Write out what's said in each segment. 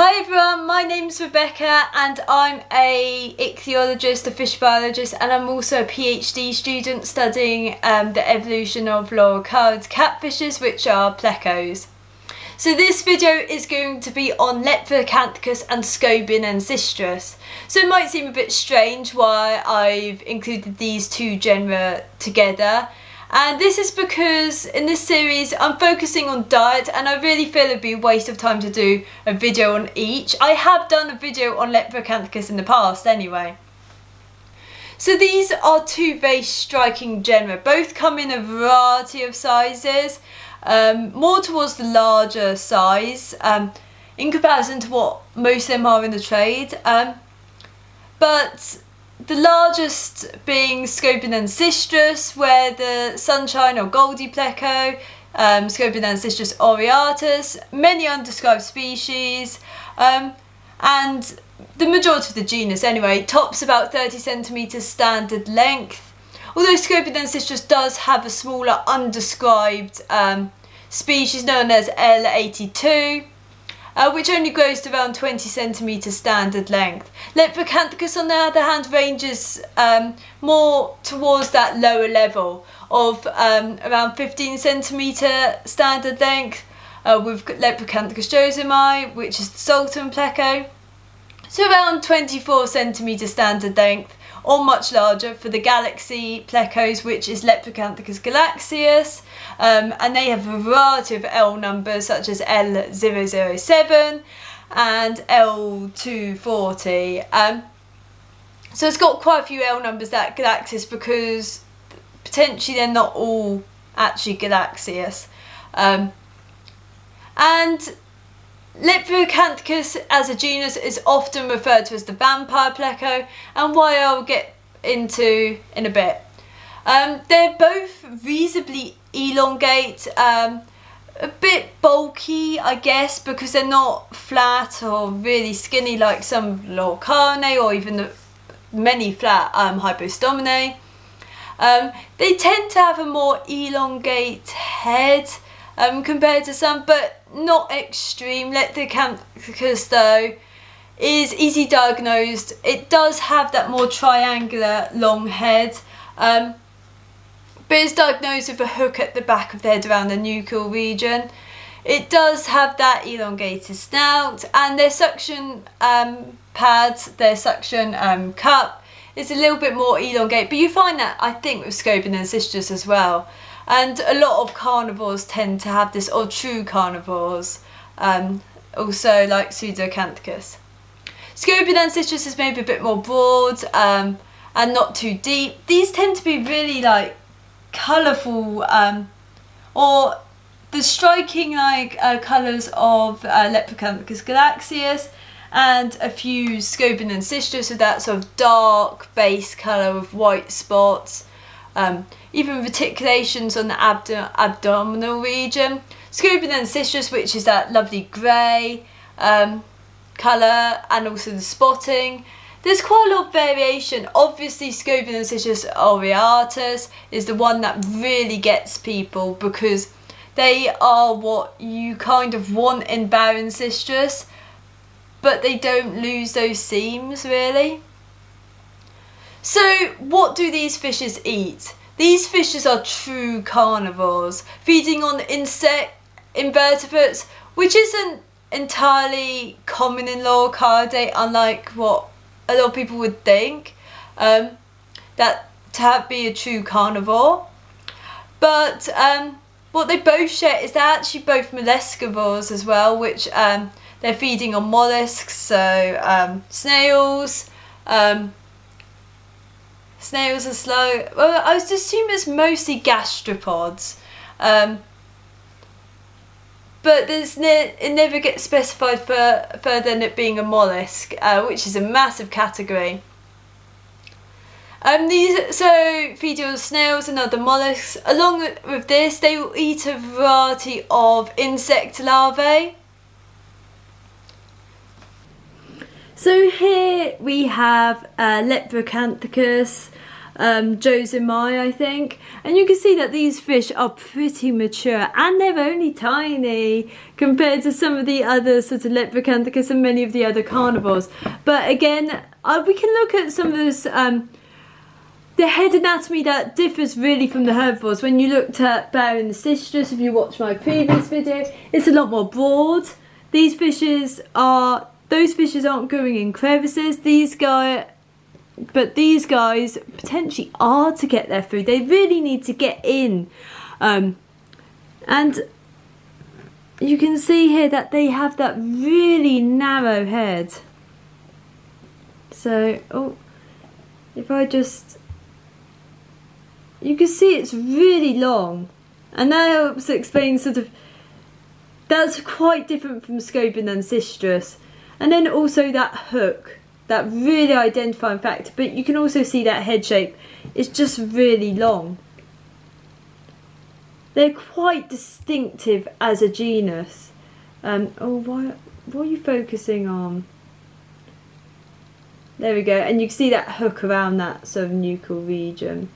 Hi everyone, my name's Rebecca and I'm a ichthyologist, a fish biologist, and I'm also a PhD student studying the evolution of Loricariid catfishes, which are plecos. So this video is going to be on Leporacanthicus and Pseudocanthicus. So it might seem a bit strange why I've included these two genera together. And this is because in this series I'm focusing on diet and I really feel it would be a waste of time to do a video on each. I have done a video on Leporacanthicus in the past anyway. So these are two very striking genera. Both come in a variety of sizes, more towards the larger size in comparison to what most of them are in the trade. But the largest being Pseudocanthicus, where the sunshine or goldy pleco, Pseudocanthicus aureatus, many undescribed species, and the majority of the genus anyway, tops about 30 cm standard length. Although Pseudocanthicus does have a smaller undescribed species known as L82. Which only grows to around 20 cm standard length. Leporacanthicus on the other hand ranges more towards that lower level of around 15 cm standard length with Leporacanthicus josomai, which is the Sultan pleco, so around 24 cm standard length or much larger for the galaxy plecos, which is Leporacanthicus galaxias, and they have a variety of L numbers such as L007 and L240. So it's got quite a few L numbers, that galaxis, because potentially they're not all actually galaxias. And Leporacanthicus as a genus is often referred to as the vampire pleco, and why I'll get into in a bit. They're both reasonably elongate, a bit bulky I guess, because they're not flat or really skinny like some Loricariinae or even the many flat Hypostominae. They tend to have a more elongate head compared to some, but not extreme. Leporacanthicus though is easily diagnosed. It does have that more triangular long head, but it's diagnosed with a hook at the back of the head around the nuchal region. It does have that elongated snout, and their suction pads, their suction cup is a little bit more elongate, but you find that I think with Pseudocanthicus as well. And a lot of carnivores tend to have this, or true carnivores, also like Pseudocanthicus. Pseudocanthicus is maybe a bit more broad and not too deep. These tend to be really like colourful, or the striking like colours of Leporacanthicus galaxias and a few Pseudocanthicus, so that sort of dark base colour with white spots. Even reticulations on the abdominal region. Pseudocanthicus, which is that lovely grey colour, and also the spotting. There's quite a lot of variation. Obviously Pseudocanthicus aureatus is the one that really gets people, because they are what you kind of want in Baroncistris, but they don't lose those seams really. So what do these fishes eat? These fishes are true carnivores, feeding on invertebrates, which isn't entirely common in Loricariidae, unlike what a lot of people would think, that to be a true carnivore. But what they both share is they're actually both molluscivores as well, which they're feeding on molluscs, so snails. Snails are slow. Well, I would assume it's mostly gastropods, but there's it never gets specified further than it being a mollusk, which is a massive category. So feeding on snails and other mollusks. Along with this, they will eat a variety of insect larvae. So here we have Leporacanthicus, josomai, I think. And you can see that these fish are pretty mature, and they're only tiny compared to some of the other sort of Leporacanthicus and many of the other carnivores. But again, we can look at some of those the head anatomy that differs really from the herbivores. When you looked at Barrenistrus, if you watched my previous video, it's a lot more broad. These fishes are, those fishes aren't going in crevices. These guys potentially are to get their food. They really need to get in. And you can see here that they have that really narrow head. So, oh, if I just... you can see it's really long, and that helps explain sort of, that's quite different from Scobanensistrus. And then also that hook, that really identifying factor, but you can also see that head shape, it's just really long. They're quite distinctive as a genus. Oh, what are you focusing on? There we go, and you can see that hook around that sort of nuchal region.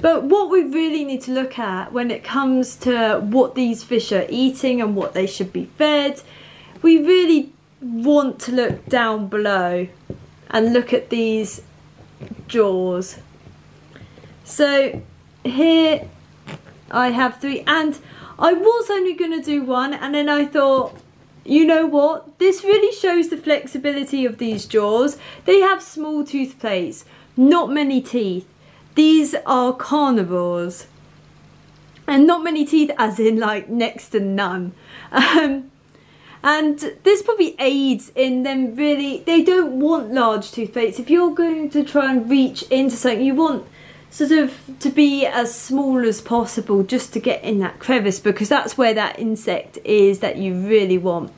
But what we really need to look at when it comes to what these fish are eating and what they should be fed, we really want to look down below and look at these jaws. So here I have three, and I was only going to do one, and then I thought, you know what, this really shows the flexibility of these jaws. They have small tooth plates, not many teeth. These are carnivores, and not many teeth as in like next to none. And this probably aids in them really, they don't want large tooth plates. If you're going to try and reach into something, you want sort of to be as small as possible just to get in that crevice, because that's where that insect is that you really want.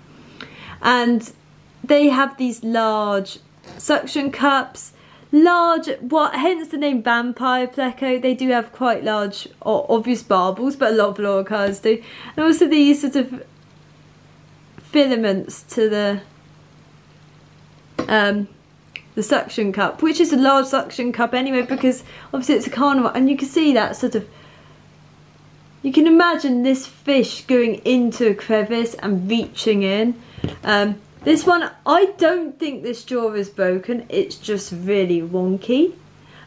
And they have these large suction cups. Hence the name vampire pleco. They do have quite large, obvious barbels, but a lot of loricariids do. And also these sort of filaments to the suction cup, which is a large suction cup anyway, because obviously it's a carnivore. And you can see that sort of, you can imagine this fish going into a crevice and reaching in. This one, I don't think this jaw is broken, it's just really wonky.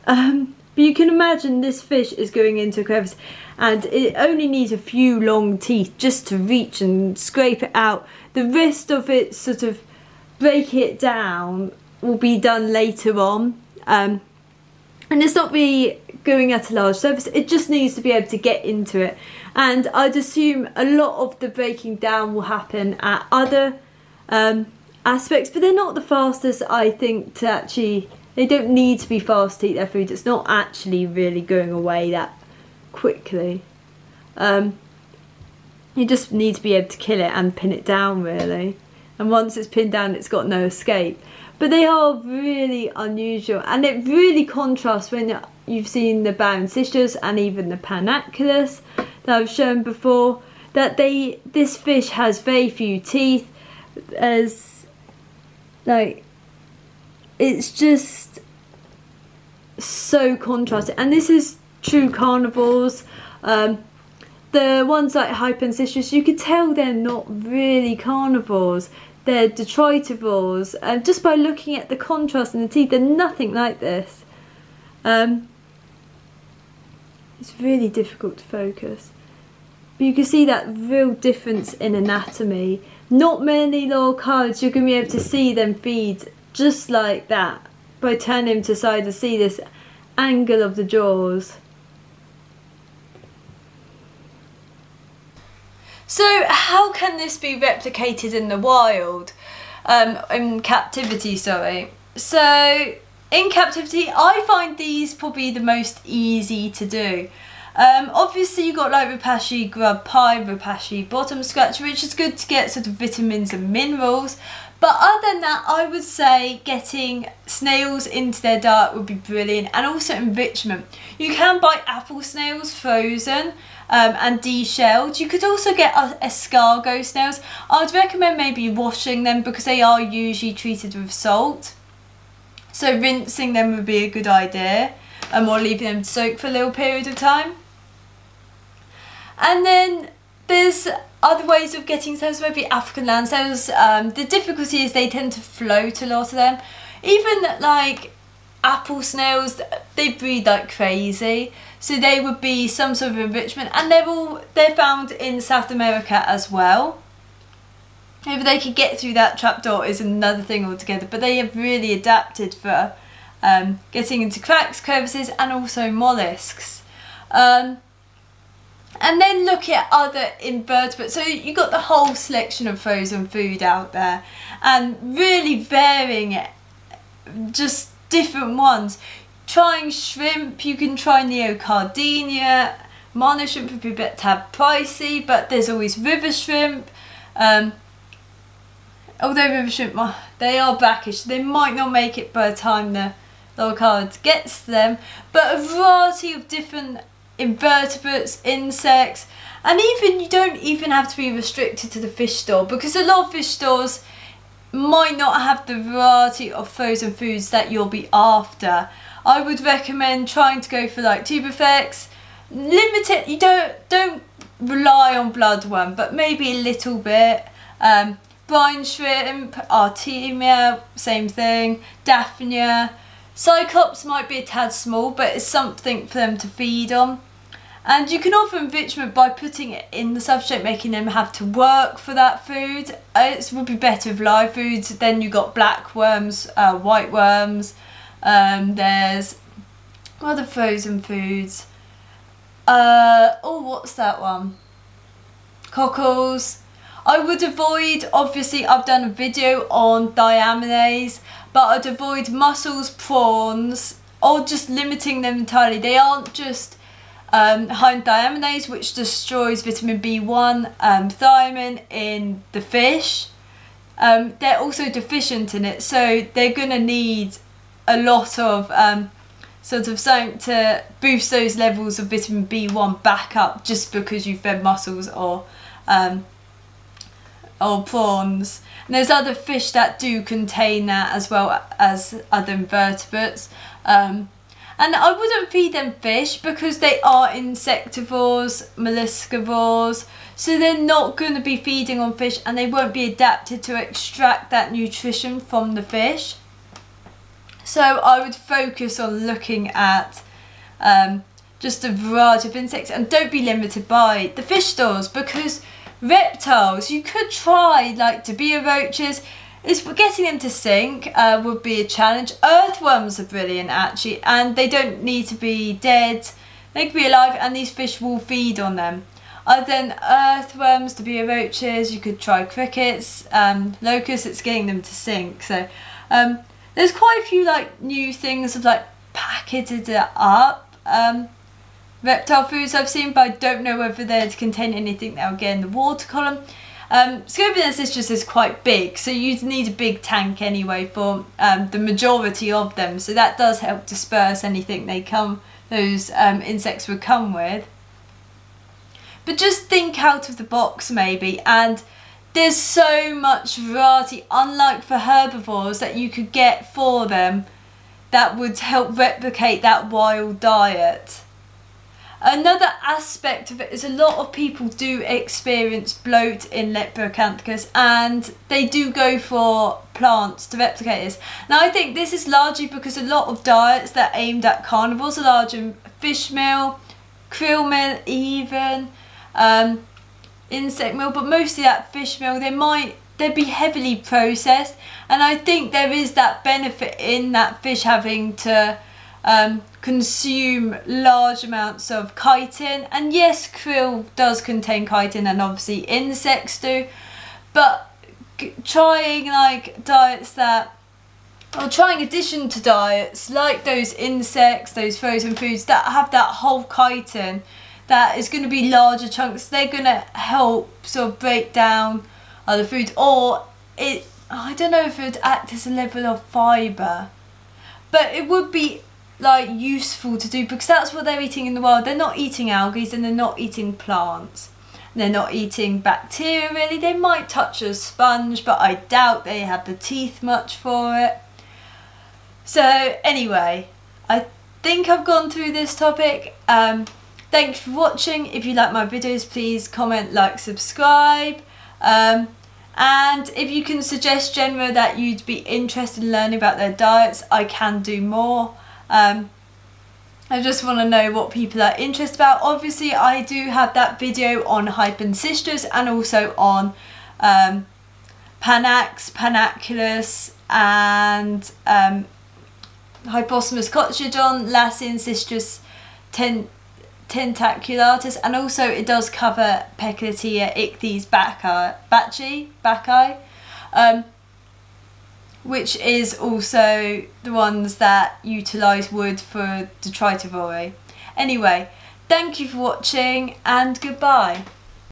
But you can imagine this fish is going into a crevice, and it only needs a few long teeth just to reach and scrape it out. The rest of it, sort of break it down, will be done later on. And it's not really going at a large surface, it just needs to be able to get into it. And I'd assume a lot of the breaking down will happen at other aspects, but they're not the fastest, I think, to actually, they don't need to be fast to eat their food. It's not actually really going away that quickly. You just need to be able to kill it and pin it down really, and once it's pinned down it's got no escape. But they are really unusual, and it really contrasts when you've seen the Barrenistrus and even the Panaqolus that I've shown before, that this fish has very few teeth. As like, it's just so contrasted, and this is true carnivores. The ones like Hypancistrus, you could tell they're not really carnivores, they're detritivores, and just by looking at the contrast in the teeth, they're nothing like this. It's really difficult to focus, but you can see that real difference in anatomy. Not many loricariids you're going to be able to see them feed just like that, by turning them to side to see this angle of the jaws. So how can this be replicated in the wild? In captivity, sorry. So in captivity I find these probably the most easy to do. Obviously you've got like Rapashi grub pie, Rapashi bottom scratch, which is good to get sort of vitamins and minerals. But other than that, I would say getting snails into their diet would be brilliant, and also enrichment. You can buy apple snails frozen and deshelled. You could also get escargot snails. I'd recommend maybe washing them, because they are usually treated with salt, so rinsing them would be a good idea. or leave them to soak for a little period of time. And then there's other ways of getting cells, maybe African land cells. The difficulty is they tend to float, a lot of them. Even like apple snails, they breed like crazy, so they would be some sort of enrichment, and they're found in South America as well. Whether they could get through that trapdoor is another thing altogether, but they have really adapted for getting into cracks, crevices, and also mollusks. And then look at other invertebrates. So you've got the whole selection of frozen food out there, and really varying it, just different ones. Trying shrimp, you can try neocardinia, mono shrimp would be a bit tad pricey, but there's always river shrimp. Although river shrimp, they are brackish, so they might not make it by the time the Loricariid gets to them. But a variety of different invertebrates, insects, and even you don't even have to be restricted to the fish store, because a lot of fish stores might not have the variety of frozen foods that you'll be after. I would recommend trying to go for like tuberflex. Limit it. You don't rely on bloodworm, but maybe a little bit. Brine shrimp, artemia, same thing, daphnia. Cyclops might be a tad small, but it's something for them to feed on. And you can offer enrichment by putting it in the substrate, making them have to work for that food. It would be better with live foods. Then you got black worms, white worms. There's other frozen foods. Oh, what's that one? Cockles. I would avoid, obviously I've done a video on diaminaes, but I'd avoid mussels, prawns, or just limiting them entirely. They aren't just high in diaminaes, which destroys vitamin B1 thiamine in the fish. They're also deficient in it, so they're going to need a lot of sort of something to boost those levels of vitamin B1 back up, just because you fed mussels or prawns. And there's other fish that do contain that, as well as other invertebrates. And I wouldn't feed them fish, because they are insectivores, molluscivores, so they're not going to be feeding on fish, and they won't be adapted to extract that nutrition from the fish. So I would focus on looking at just a variety of insects, and don't be limited by the fish stores, because reptiles, you could try like tabia roaches. It's getting them to sink would be a challenge. Earthworms are brilliant actually, and they don't need to be dead, they can be alive, and these fish will feed on them. Other than earthworms, tabia roaches, you could try crickets, locusts. It's getting them to sink. So there's quite a few like new things of like packeted it up reptile foods I've seen, but I don't know whether they'd contain anything that will get in the water column. Scobiancistris is quite big, so you'd need a big tank anyway for the majority of them, so that does help disperse anything those insects would come with. But just think out of the box maybe, and there's so much variety, unlike for herbivores, that you could get for them that would help replicate that wild diet. Another aspect of it is a lot of people do experience bloat in Leporacanthicus, and they do go for plants to replicate this. Now I think this is largely because a lot of diets that are aimed at carnivores are large in fish meal, krill meal even, insect meal, but mostly that fish meal, they'd be heavily processed, and I think there is that benefit in that fish having to consume large amounts of chitin. And yes, krill does contain chitin, and obviously insects do, but trying like diets that, or trying addition to diets like those insects, those frozen foods that have that whole chitin that is going to be larger chunks, they're going to help sort of break down other foods, or it, I don't know if it would act as a level of fibre, but it would be like useful to do, because that's what they're eating in the wild. They're not eating algae, and they're not eating plants, and they're not eating bacteria really. They might touch a sponge, but I doubt they have the teeth much for it. So anyway, I think I've gone through this topic. Thanks for watching. If you like my videos, please comment, like, subscribe. And if you can suggest genera that you'd be interested in learning about their diets, I can do more. I just want to know what people are interested about. Obviously, I do have that video on Hypancistrus and also on Panaque, Panaqolus, and Hypostomus cochliodon, Lasiancistrus, Tentaculatus, and also it does cover Peckoltia, Ichthes, Bacchae, which is also the ones that utilise wood for detritivorae. Anyway, thank you for watching and goodbye.